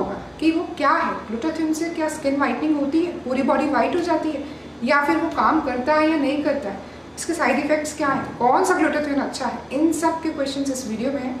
होगा कि वो क्या है। ग्लुटाथियोन से क्या स्किन वाइटनिंग होती है, पूरी बॉडी वाइट हो जाती है, या फिर वो काम करता है या नहीं करता है, इसके साइड इफेक्ट्स क्या हैं, कौन सा ग्लुटाथियोन अच्छा है, इन सब के क्वेश्चंस इस वीडियो में हैं।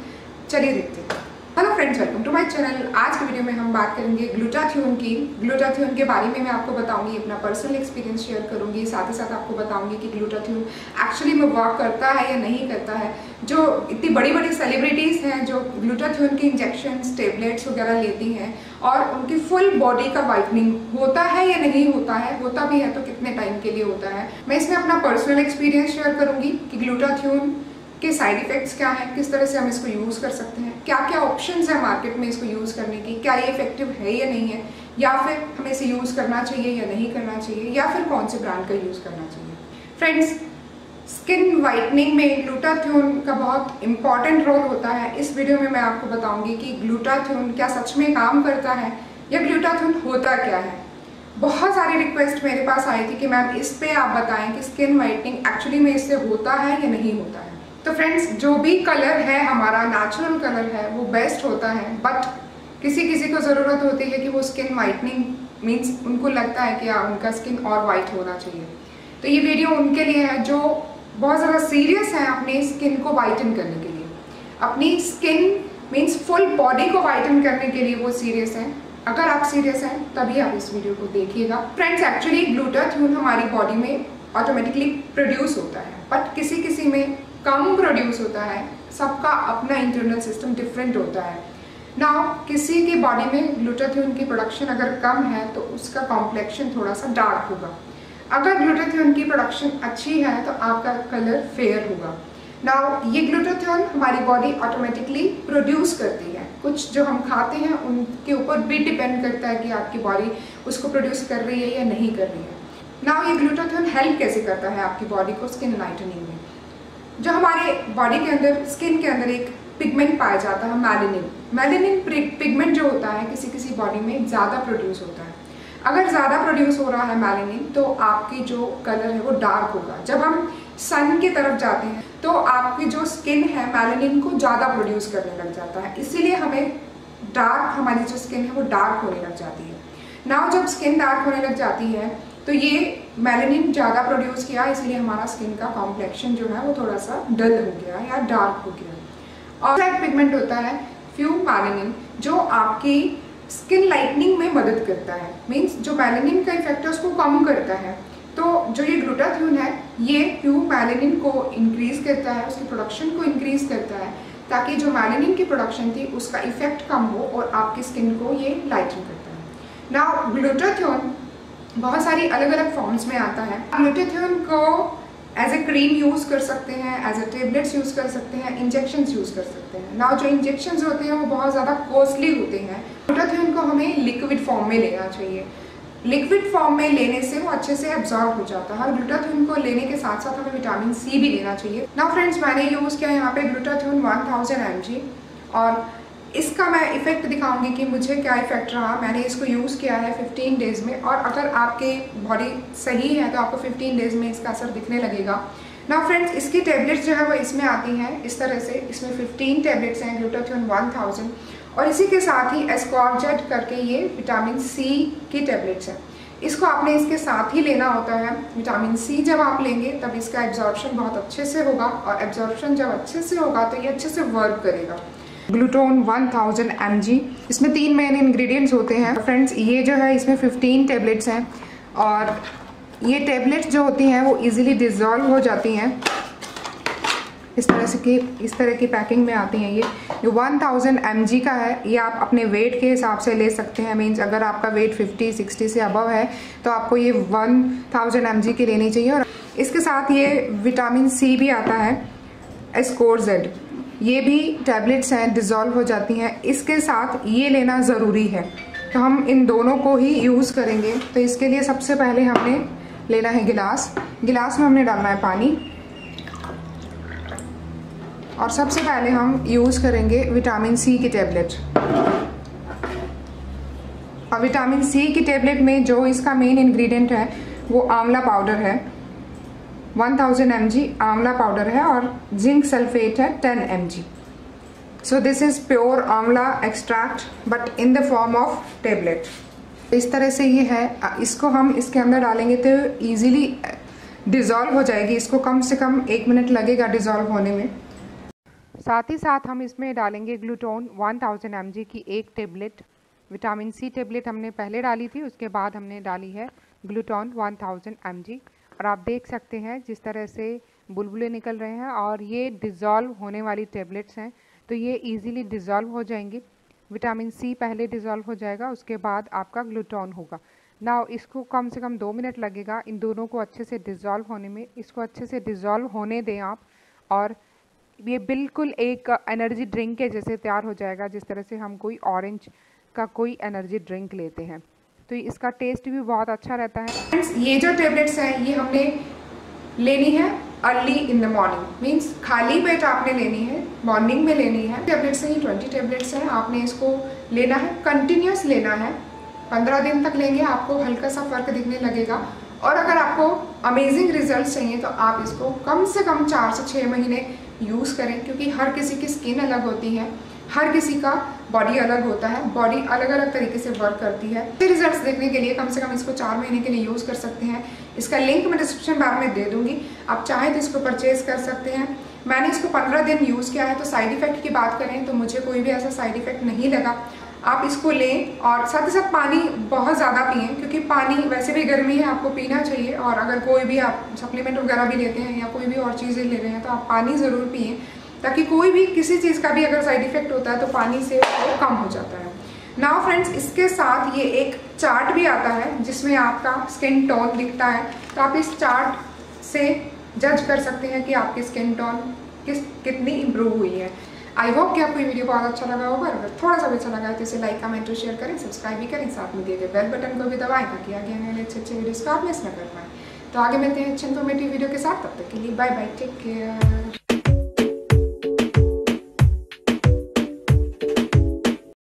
चलिए देखते हैं। Hello friends, welcome to my channel. आज की वीडियो में हम बात करेंगे ग्लुटाथियोन की। ग्लुटाथियोन के बारे में मैं आपको बताऊंगी, अपना पर्सनल एक्सपीरियंस शेयर करूंगी, साथ ही साथ आपको बताऊंगी कि ग्लुटाथियोन एक्चुअली में वर्क करता है या नहीं करता है। जो इतनी बड़ी बड़ी सेलिब्रिटीज़ हैं जो ग्लुटाथियोन के इंजेक्शंस, टेबलेट्स वगैरह लेती हैं, और उनकी फुल बॉडी का वाइटनिंग होता है या नहीं होता है, होता भी है तो कितने टाइम के लिए होता है। मैं इसमें अपना पर्सनल एक्सपीरियंस शेयर करूँगी कि ग्लुटाथियोन के साइड इफ़ेक्ट्स क्या हैं, किस तरह से हम इसको यूज़ कर सकते हैं, क्या क्या ऑप्शंस हैं मार्केट में इसको यूज़ करने की, क्या ये इफेक्टिव है या नहीं है, या फिर हमें इसे यूज़ करना चाहिए या नहीं करना चाहिए, या फिर कौन से ब्रांड का यूज़ करना चाहिए। फ्रेंड्स, स्किन वाइटनिंग में ग्लुटाथियोन का बहुत इंपॉर्टेंट रोल होता है। इस वीडियो में मैं आपको बताऊँगी कि ग्लुटाथियोन क्या सच में काम करता है या ग्लुटाथियोन होता क्या है। बहुत सारी रिक्वेस्ट मेरे पास आई थी कि मैम इस पर आप बताएँ कि स्किन वाइटनिंग एक्चुअली में इससे होता है या नहीं होता है। तो फ्रेंड्स, जो भी कलर है हमारा नेचुरल कलर है वो बेस्ट होता है, बट किसी किसी को ज़रूरत होती है कि वो स्किन वाइटनिंग मीन्स उनको लगता है कि उनका स्किन और वाइट होना चाहिए। तो ये वीडियो उनके लिए है जो बहुत ज़्यादा सीरियस है अपने स्किन को वाइटन करने के लिए, अपनी स्किन मीन्स फुल बॉडी को वाइटन करने के लिए वो सीरियस हैं। अगर आप सीरियस हैं तभी आप इस वीडियो को देखिएगा। फ्रेंड्स, एक्चुअली ग्लूटाथियोन हमारी बॉडी में ऑटोमेटिकली प्रोड्यूस होता है, बट किसी किसी में कम प्रोड्यूस होता है। सबका अपना इंटरनल सिस्टम डिफरेंट होता है ना। किसी की बॉडी में ग्लूटाथियोन की प्रोडक्शन अगर कम है तो उसका कॉम्प्लेक्शन थोड़ा सा डार्क होगा, अगर ग्लूटाथियोन की प्रोडक्शन अच्छी है तो आपका कलर फेयर होगा ना। ये ग्लूटाथियोन हमारी बॉडी ऑटोमेटिकली प्रोड्यूस करती है। कुछ जो हम खाते हैं उनके ऊपर भी डिपेंड करता है कि आपकी बॉडी उसको प्रोड्यूस कर रही है या नहीं कर रही है ना। ये ग्लूटाथियोन हेल्प कैसे करता है आपकी बॉडी को स्किन लाइटनिंग में। जो हमारे बॉडी के अंदर, स्किन के अंदर एक पिगमेंट पाया जाता है मेलानिन। मेलानिन पिगमेंट जो होता है किसी किसी बॉडी में ज़्यादा प्रोड्यूस होता है। अगर ज़्यादा प्रोड्यूस हो रहा है मेलानिन तो आपकी जो कलर है वो डार्क होगा। जब हम सन की तरफ जाते हैं तो आपकी जो स्किन है मेलानिन को ज़्यादा प्रोड्यूस करने लग जाता है, इसीलिए हमें डार्क, हमारी जो स्किन है वो डार्क होने लग जाती है ना। जब स्किन डार्क होने लग जाती है तो ये मेलानिन ज़्यादा प्रोड्यूस किया, इसलिए हमारा स्किन का कॉम्प्लेक्शन जो है वो थोड़ा सा डल हो गया या डार्क हो गया। और ब्लैक पिगमेंट होता है फ्यू मेलानिन जो आपकी स्किन लाइटनिंग में मदद करता है, मींस जो मेलानिन का इफेक्ट है उसको कम करता है। तो जो ये ग्लूटाथियोन है ये फ्यू मेलानिन को इंक्रीज़ करता है, उसकी प्रोडक्शन को इंक्रीज़ करता है, ताकि जो मेलानिन की प्रोडक्शन थी उसका इफेक्ट कम हो और आपकी स्किन को ये लाइटन करता है ना। ग्लूटाथियोन बहुत सारी अलग अलग फॉर्म्स में आता है। ग्लूटाथियोन को एज ए क्रीम यूज़ कर सकते हैं, एज ए टेबलेट्स यूज़ कर सकते हैं, इंजेक्शंस यूज़ कर सकते हैं ना। जो इंजेक्शंस होते हैं वो बहुत ज़्यादा कॉस्टली होते हैं। ग्लूटाथियोन को हमें लिक्विड फॉर्म में लेना चाहिए। लिक्विड फॉर्म में लेने से वो अच्छे से एब्जॉर्ब हो जाता है। ग्लूटाथियोन को लेने के साथ साथ हमें विटामिन सी भी लेना चाहिए ना। फ्रेंड्स, मैंने यूज़ किया यहाँ पे ग्लूटाथियोन 1000 mg, और इसका मैं इफ़ेक्ट दिखाऊंगी कि मुझे क्या इफ़ेक्ट रहा। मैंने इसको यूज़ किया है 15 डेज़ में, और अगर आपके बॉडी सही है तो आपको 15 डेज़ में इसका असर दिखने लगेगा ना। फ्रेंड्स, इसकी टैबलेट्स जो है वो इसमें आती हैं इस तरह से। इसमें 15 टैबलेट्स हैं ग्लूटाथियोन 1000, और इसी के साथ ही एस्कॉर्जेट करके ये विटामिन सी की टैबलेट्स हैं। इसको आपने इसके साथ ही लेना होता है। विटामिन सी जब आप लेंगे तब इसका एब्जॉर्प्शन बहुत अच्छे से होगा, और एब्जॉर्प्शन जब अच्छे से होगा तो ये अच्छे से वर्क करेगा। ग्लूटाथियोन 1000 mg, इसमें 3 मेन इंग्रेडिएंट्स होते हैं। फ्रेंड्स, ये जो है इसमें 15 टैबलेट्स हैं, और ये टैबलेट्स जो होती हैं वो इजीली डिज़ोल्व हो जाती हैं। इस तरह की पैकिंग में आती हैं। ये 1000 mg का है। ये आप अपने वेट के हिसाब से ले सकते हैं। मीन्स अगर आपका वेट 50-60 से अबव है तो आपको ये 1000 mg की लेनी चाहिए। और इसके साथ ये विटामिन सी भी आता है एस्कॉर्जेट, ये भी टैबलेट्स हैं, डिज़ोल्व हो जाती हैं। इसके साथ ये लेना ज़रूरी है, तो हम इन दोनों को ही यूज़ करेंगे। तो इसके लिए सबसे पहले हमने लेना है गिलास। गिलास में हमने डालना है पानी, और सबसे पहले हम यूज़ करेंगे विटामिन सी की टैबलेट। और विटामिन सी की टैबलेट में जो इसका मेन इंग्रेडिएंट है वो आंवला पाउडर है। 1000 mg आंवला पाउडर है, और जिंक सल्फेट है 10 mg। So this is pure आंवला extract but in the form of tablet. इस तरह से ये है, इसको हम इसके अंदर डालेंगे तो easily dissolve हो जाएगी, इसको कम से कम 1 मिनट लगेगा dissolve होने में। साथ ही साथ हम इसमें डालेंगे ग्लूटोन 1000 mg की 1 टेबलेट। विटामिन सी टेबलेट हमने पहले डाली थी, उसके बाद हमने डाली है ग्लूटोन 1000 mg। और आप देख सकते हैं जिस तरह से बुलबुले निकल रहे हैं और ये डिज़ोल्व होने वाली टेबलेट्स हैं, तो ये इजीली डिज़ोल्व हो जाएंगी। विटामिन सी पहले डिज़ोल्व हो जाएगा, उसके बाद आपका ग्लूटोन होगा। नाउ इसको कम से कम 2 मिनट लगेगा इन दोनों को अच्छे से डिज़ोल्व होने में। इसको अच्छे से डिज़ोल्व होने दें आप, और ये बिल्कुल एक एनर्जी ड्रिंक के जैसे तैयार हो जाएगा, जिस तरह से हम कोई ऑरेंज का कोई एनर्जी ड्रिंक लेते हैं। तो इसका टेस्ट भी बहुत अच्छा रहता है। फ्रेंड्स, ये जो टेबलेट्स हैं ये हमने लेनी है early in the morning, means खाली पेट आपने लेनी है, मॉर्निंग में लेनी है। टेबलेट्स ही 20 टेबलेट्स हैं, आपने इसको लेना है, कंटिन्यूस लेना है। 15 दिन तक लेंगे, आपको हल्का सा फ़र्क दिखने लगेगा। और अगर आपको अमेजिंग रिजल्ट चाहिए तो आप इसको कम से कम 4 से 6 महीने यूज़ करें, क्योंकि हर किसी की स्किन अलग होती है, हर किसी का बॉडी अलग होता है, बॉडी अलग अलग तरीके से वर्क करती है। रिजल्ट्स देखने के लिए कम से कम इसको 4 महीने के लिए यूज़ कर सकते हैं। इसका लिंक मैं डिस्क्रिप्शन बॉक्स में दे दूँगी, आप चाहें तो इसको परचेज़ कर सकते हैं। मैंने इसको 15 दिन यूज़ किया है, तो साइड इफ़ेक्ट की बात करें तो मुझे कोई भी ऐसा साइड इफ़ेक्ट नहीं लगा। आप इसको लें और साथ ही साथ पानी बहुत ज़्यादा पिएँ, क्योंकि पानी वैसे भी गर्मी है, आपको पीना चाहिए। और अगर कोई भी आप सप्लीमेंट वगैरह भी लेते हैं या कोई भी और चीज़ें ले रहे हैं तो आप पानी ज़रूर पिएँ, ताकि कोई भी किसी चीज़ का भी अगर साइड इफ़ेक्ट होता है तो पानी से वो कम हो जाता है। नाउ फ्रेंड्स, इसके साथ ये एक चार्ट भी आता है जिसमें आपका स्किन टोन दिखता है, तो आप इस चार्ट से जज कर सकते हैं कि आपकी स्किन टोन कितनी इम्प्रूव हुई है। आई होप कि आपको ये वीडियो बहुत अच्छा लगा होगा। अगर थोड़ा सा भी अच्छा लगा है तो इसे लाइक कमेंट और शेयर करें, सब्सक्राइब भी करें, साथ में दिए गए बेल बटन को भी दबाएं ताकि आगे आने वाले अच्छे अच्छे वीडियोज़ को आप मिस न कर पाएँ। तो आगे मिलते हैं अच्छे इन्फॉर्मेटिव वीडियो के साथ, तब तक के लिए बाय बाय, टेक केयर।